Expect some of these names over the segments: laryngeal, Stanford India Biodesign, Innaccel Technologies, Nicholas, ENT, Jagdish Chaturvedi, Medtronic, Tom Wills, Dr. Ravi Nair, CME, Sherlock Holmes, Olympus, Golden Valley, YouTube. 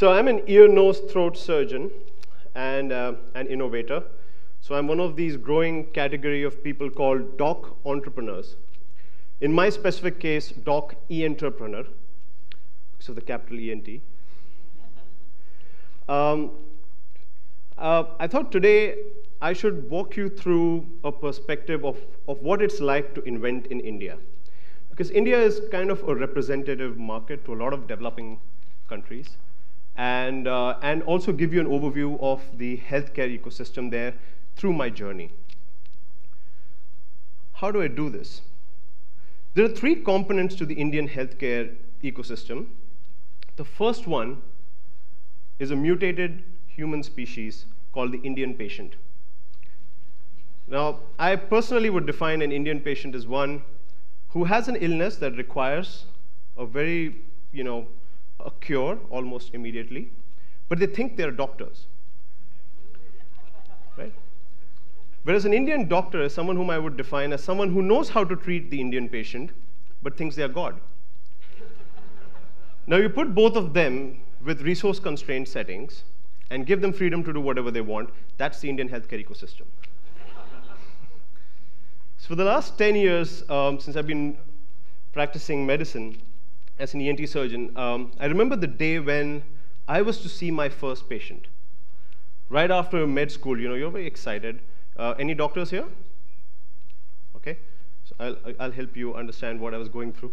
So I'm an ear, nose, throat surgeon and an innovator. So I'm one of these growing category of people called doc entrepreneurs. In my specific case, doc e-entrepreneur, because of the capital ENT. I thought today I should walk you through a perspective of what it's like to invent in India. Because India is kind of a representative market to a lot of developing countries, and also give you an overview of the healthcare ecosystem there through my journey. How do I do this? There are three components to the Indian healthcare ecosystem. The first one is a mutated human species called the Indian patient. Now, I personally would define an Indian patient as one who has an illness that requires a very, a cure almost immediately, but they think they're doctors, right? Whereas an Indian doctor is someone whom I would define as someone who knows how to treat the Indian patient, but thinks they are God. Now, you put both of them with resource-constrained settings and give them freedom to do whatever they want. That's the Indian healthcare ecosystem. So for the last 10 years, since I've been practicing medicine as an ENT surgeon, I remember the day when I was to see my first patient. Right after med school, you're very excited. Any doctors here? Okay, so I'll help you understand what I was going through.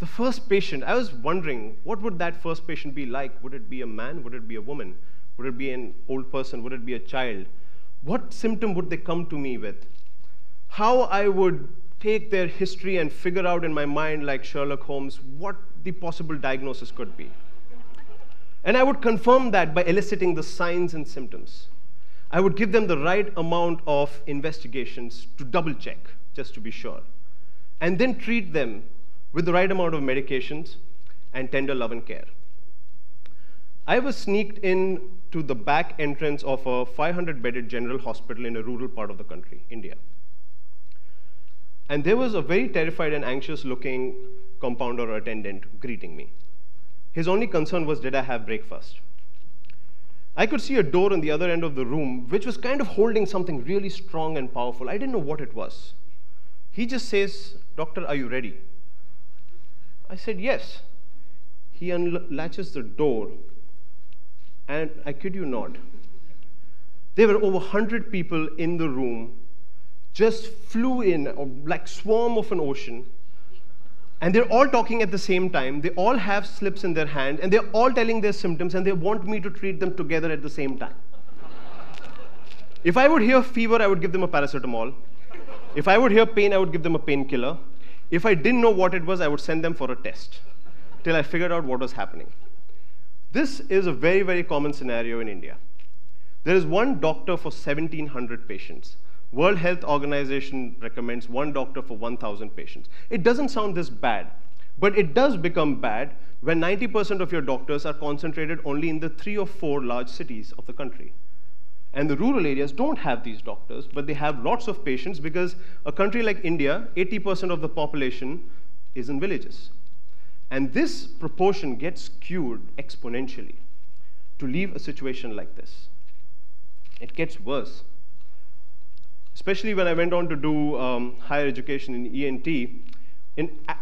The first patient, I was wondering, what would that first patient be like? Would it be a man? Would it be a woman? Would it be an old person? Would it be a child? What symptom would they come to me with? How I would take their history and figure out in my mind, like Sherlock Holmes, what the possible diagnosis could be. And I would confirm that by eliciting the signs and symptoms. I would give them the right amount of investigations to double check, just to be sure, and then treat them with the right amount of medications and tender love and care. I was sneaked in to the back entrance of a 500-bedded general hospital in a rural part of the country, India. And there was a very terrified and anxious-looking compounder or attendant greeting me. His only concern was, did I have breakfast? I could see a door on the other end of the room, which was kind of holding something really strong and powerful. I didn't know what it was. He just says, "Doctor, are you ready?" I said, "Yes." He unlatches the door, and I kid you not, there were over 100 people in the room, just flew in like swarm of an ocean, and they're all talking at the same time. They all have slips in their hand, and they're all telling their symptoms, and they want me to treat them together at the same time. If I would hear fever, I would give them a paracetamol. If I would hear pain, I would give them a painkiller. If I didn't know what it was, I would send them for a test till I figured out what was happening. This is a very, very common scenario in India. There is one doctor for 1,700 patients. World Health Organization recommends one doctor for 1,000 patients. It doesn't sound this bad, but it does become bad when 90% of your doctors are concentrated only in the 3 or 4 large cities of the country. And the rural areas don't have these doctors, but they have lots of patients because a country like India, 80% of the population is in villages. And this proportion gets skewed exponentially to leave a situation like this. It gets worse. Especially when I went on to do higher education in ENT,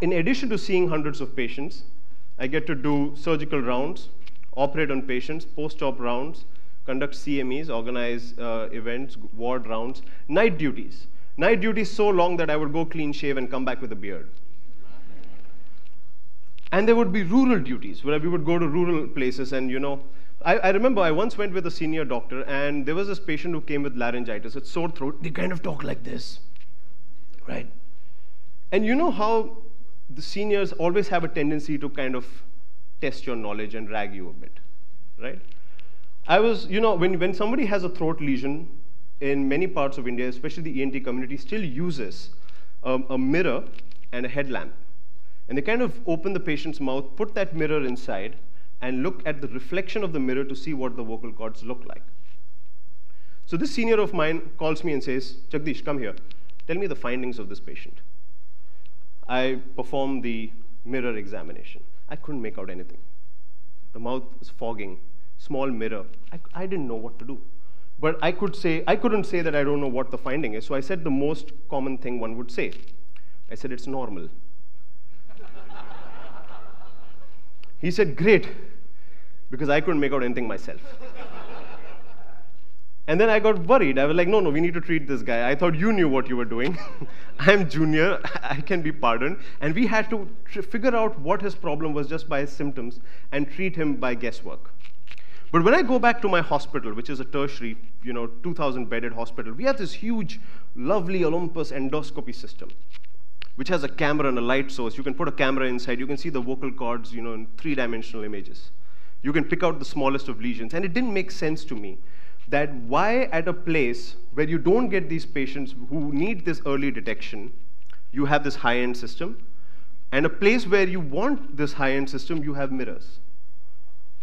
in addition to seeing hundreds of patients, I get to do surgical rounds, operate on patients, post-op rounds, conduct CMEs, organize events, ward rounds, night duties. Night duties so long that I would go clean shave and come back with a beard. And there would be rural duties, where we would go to rural places and, I remember I once went with a senior doctor, and there was this patient who came with laryngitis, it's sore throat. They kind of talk like this, right? And you know how the seniors always have a tendency to kind of test your knowledge and rag you a bit, right? I was, when somebody has a throat lesion in many parts of India, especially the ENT community, still uses a mirror and a headlamp. And they kind of open the patient's mouth, put that mirror inside, and look at the reflection of the mirror to see what the vocal cords look like. So this senior of mine calls me and says, "Jagdish, come here. Tell me the findings of this patient." I performed the mirror examination. I couldn't make out anything. The mouth is fogging. Small mirror. I didn't know what to do. But I couldn't say that I don't know what the finding is. So I said the most common thing one would say. I said, it's normal. He said, great, because I couldn't make out anything myself. And then I got worried. I was like, no, no, we need to treat this guy. I thought you knew what you were doing. I'm junior. I can be pardoned. And we had to figure out what his problem was just by his symptoms and treat him by guesswork. But when I go back to my hospital, which is a tertiary, 2,000-bedded hospital, we have this huge, lovely Olympus endoscopy system, which has a camera and a light source. You can put a camera inside. You can see the vocal cords, in three-dimensional images. You can pick out the smallest of lesions. And it didn't make sense to me that why at a place where you don't get these patients who need this early detection, you have this high-end system, and a place where you want this high-end system, you have mirrors.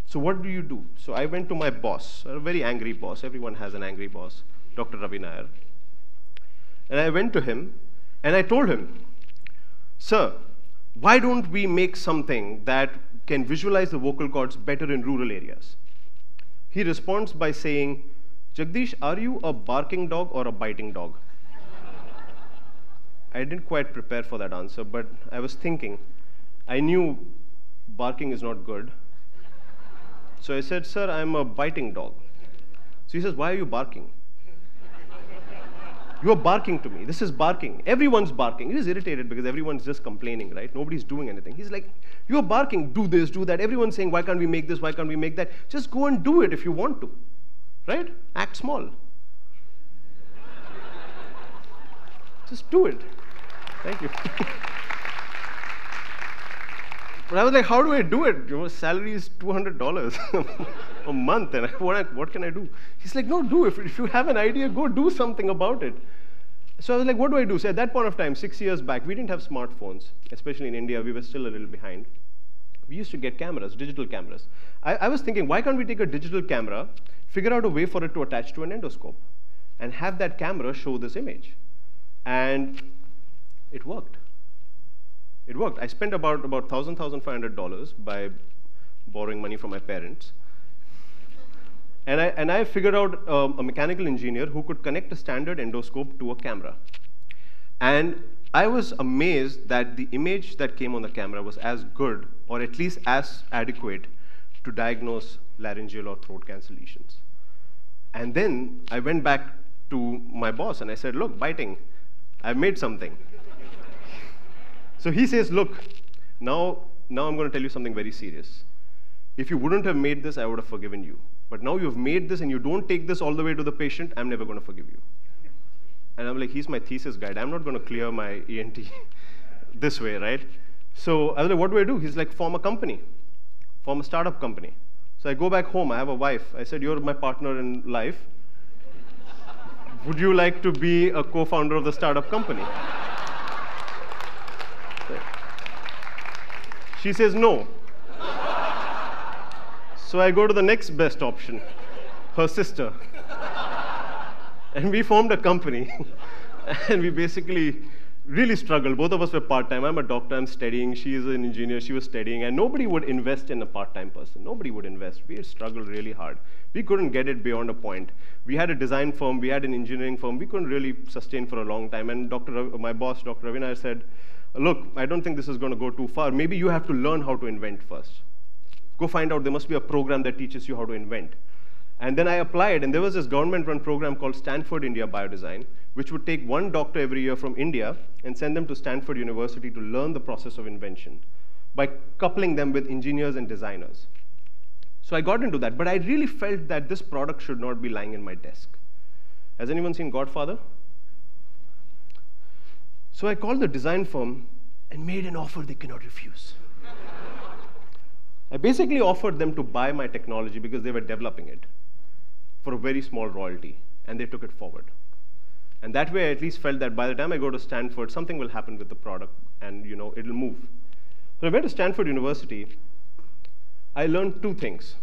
So what do you do? So I went to my boss, a very angry boss. Everyone has an angry boss, Dr. Ravi Nair. And I went to him, and I told him, sir, why don't we make something that can visualize the vocal cords better in rural areas? He responds by saying, Jagdish, are you a barking dog or a biting dog? I didn't quite prepare for that answer, but I was thinking. I knew barking is not good. So I said, sir, I'm a biting dog. So he says, why are you barking? You're barking to me. This is barking. Everyone's barking. He's irritated because everyone's just complaining, right? Nobody's doing anything. He's like, you're barking. Do this, do that. Everyone's saying, why can't we make this? Why can't we make that? Just go and do it if you want to, right? Act small. Just do it. Thank you. But I was like, how do I do it? Your salary is $200 a month, and what can I do? He's like, no, do it. If you have an idea, go do something about it. So I was like, what do I do? So at that point of time, 6 years back, we didn't have smartphones, especially in India. We were still a little behind. We used to get cameras, digital cameras. I was thinking, why can't we take a digital camera, figure out a way for it to attach to an endoscope, and have that camera show this image? And it worked. It worked. I spent about $1,000, $1,500 by borrowing money from my parents. And I figured out a mechanical engineer who could connect a standard endoscope to a camera. And I was amazed that the image that came on the camera was as good, or at least as adequate, to diagnose laryngeal or throat cancer lesions. And then I went back to my boss and I said, look, biting, I've made something. So he says, look, now I'm going to tell you something very serious. If you wouldn't have made this, I would have forgiven you. But now you've made this and you don't take this all the way to the patient, I'm never going to forgive you. And I'm like, he's my thesis guide. I'm not going to clear my ENT this way, right? So I was like, what do I do? He's like, form a company, form a startup company. So I go back home. I have a wife. I said, you're my partner in life. Would you like to be a co-founder of the startup company? She says no. So I go to the next best option, her sister. And we formed a company. And we basically really struggled. Both of us were part-time. I'm a doctor. I'm studying. She is an engineer. She was studying. And nobody would invest in a part-time person. Nobody would invest. We struggled really hard. We couldn't get it beyond a point. We had a design firm. We had an engineering firm. We couldn't really sustain for a long time. And my boss, Dr. Ravi Nair, said, look, I don't think this is going to go too far. Maybe you have to learn how to invent first. Go find out. There must be a program that teaches you how to invent. And then I applied, and there was this government-run program called Stanford India Biodesign, which would take one doctor every year from India and send them to Stanford University to learn the process of invention by coupling them with engineers and designers. So I got into that, but I really felt that this product should not be lying in my desk. Has anyone seen Godfather? So I called the design firm and made an offer they cannot refuse. I basically offered them to buy my technology because they were developing it for a very small royalty, and they took it forward. And that way I at least felt that by the time I go to Stanford, something will happen with the product, and it'll move. So I went to Stanford University. I learned two things.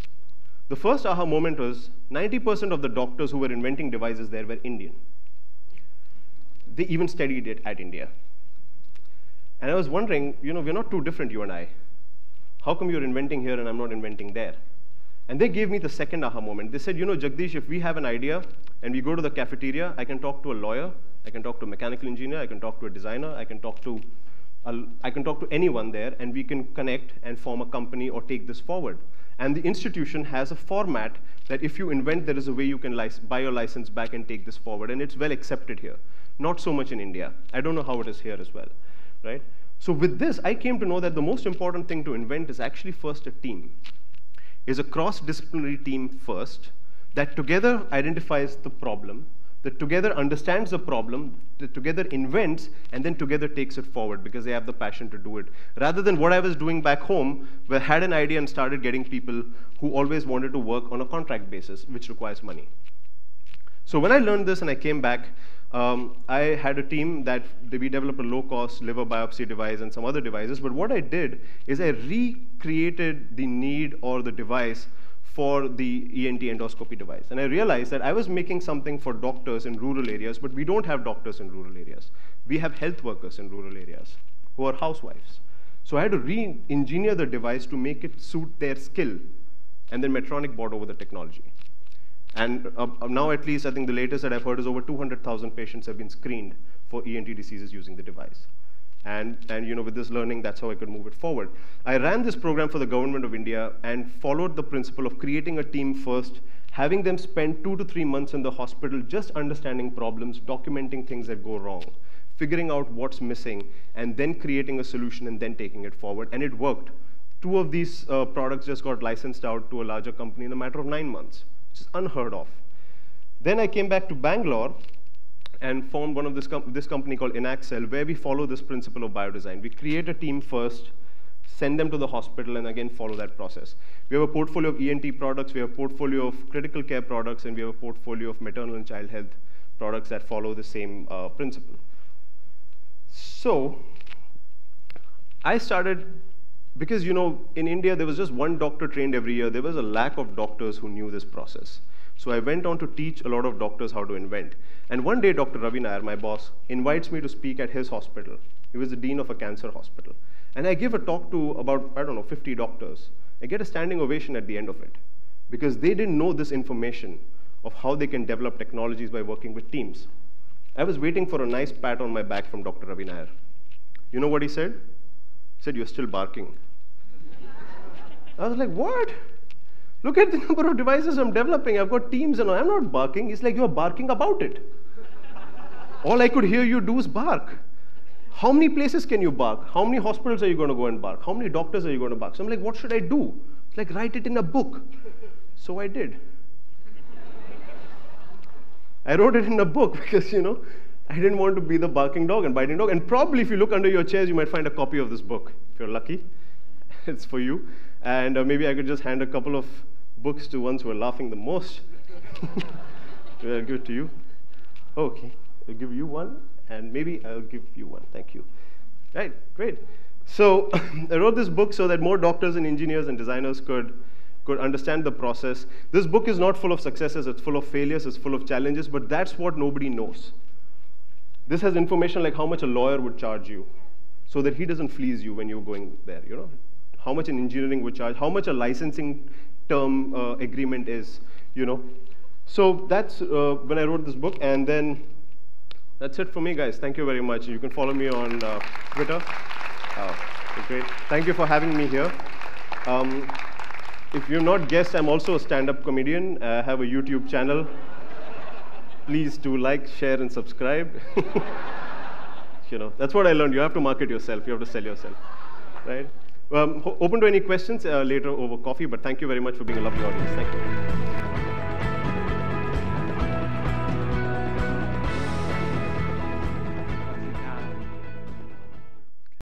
The first aha moment was 90% of the doctors who were inventing devices there were Indian. They even studied it at India. And I was wondering, we're not too different, you and I. How come you're inventing here and I'm not inventing there? And they gave me the second aha moment. They said, you know, Jagdish, if we have an idea and we go to the cafeteria, I can talk to a lawyer, I can talk to a mechanical engineer, I can talk to a designer, I can talk to anyone there, and we can connect and form a company or take this forward. And the institution has a format that if you invent, there is a way you can buy your license back and take this forward, and it's well accepted here. Not so much in India. I don't know how it is here as well, right? So with this, I came to know that the most important thing to invent is actually first a team, is a cross-disciplinary team first, that together identifies the problem, that together understands the problem, that together invents, and then together takes it forward because they have the passion to do it. Rather than what I was doing back home, where I had an idea and started getting people who always wanted to work on a contract basis, which requires money. So when I learned this and I came back, I had a team that we developed a low-cost liver biopsy device and some other devices. But what I did is I recreated the need or the device for the ENT endoscopy device. And I realized that I was making something for doctors in rural areas, but we don't have doctors in rural areas. We have health workers in rural areas who are housewives. So I had to re-engineer the device to make it suit their skill. And then Medtronic bought over the technology. And now at least, I think the latest that I've heard is over 200,000 patients have been screened for ENT diseases using the device. And you know, with this learning, that's how I could move it forward. I ran this program for the government of India and followed the principle of creating a team first, having them spend 2 to 3 months in the hospital just understanding problems, documenting things that go wrong, figuring out what's missing, and then creating a solution and then taking it forward. And it worked. 2 of these products just got licensed out to a larger company in a matter of 9 months, which is unheard of. Then I came back to Bangalore and formed one of this company called Innaccel, where we follow this principle of biodesign. We create a team first, send them to the hospital, and again follow that process. We have a portfolio of ENT products, we have a portfolio of critical care products, and we have a portfolio of maternal and child health products that follow the same principle. So I started, because you know, in India there was just one doctor trained every year. There was a lack of doctors who knew this process. So I went on to teach a lot of doctors how to invent. And one day, Dr. Ravi Nair, my boss, invites me to speak at his hospital. He was the dean of a cancer hospital. And I give a talk to about, I don't know, 50 doctors. I get a standing ovation at the end of it, because they didn't know this information of how they can develop technologies by working with teams. I was waiting for a nice pat on my back from Dr. Ravi Nair. You know what he said? He said, "You're still barking." I was like, what? Look at the number of devices I'm developing. I've got teams and I'm not barking. It's like, you're barking about it. All I could hear you do is bark. How many places can you bark? How many hospitals are you going to go and bark? How many doctors are you going to bark? So I'm like, what should I do? It's like, write it in a book. So I did. I wrote it in a book because, you know, I didn't want to be the barking dog and biting dog. And probably if you look under your chairs, you might find a copy of this book. If you're lucky, it's for you. And maybe I could just hand a couple of books to ones who are laughing the most. I'll give it to you. Okay, I'll give you one, and maybe I'll give you one. Thank you. Right, great. So I wrote this book so that more doctors and engineers and designers could understand the process. This book is not full of successes, it's full of failures, it's full of challenges, but that's what nobody knows. This has information like how much a lawyer would charge you so that he doesn't fleece you when you're going there, you know? How much an engineering would charge, how much a licensing term agreement is, you know. So that's when I wrote this book, and then that's it for me, guys. Thank you very much. You can follow me on Twitter. Great. Thank you for having me here. If you've not guessed, I'm also a stand-up comedian. I have a YouTube channel. Please do like, share, and subscribe. You know, that's what I learned. You have to market yourself. You have to sell yourself, right? Open to any questions later over coffee, but thank you very much for being a lovely audience. Thank you.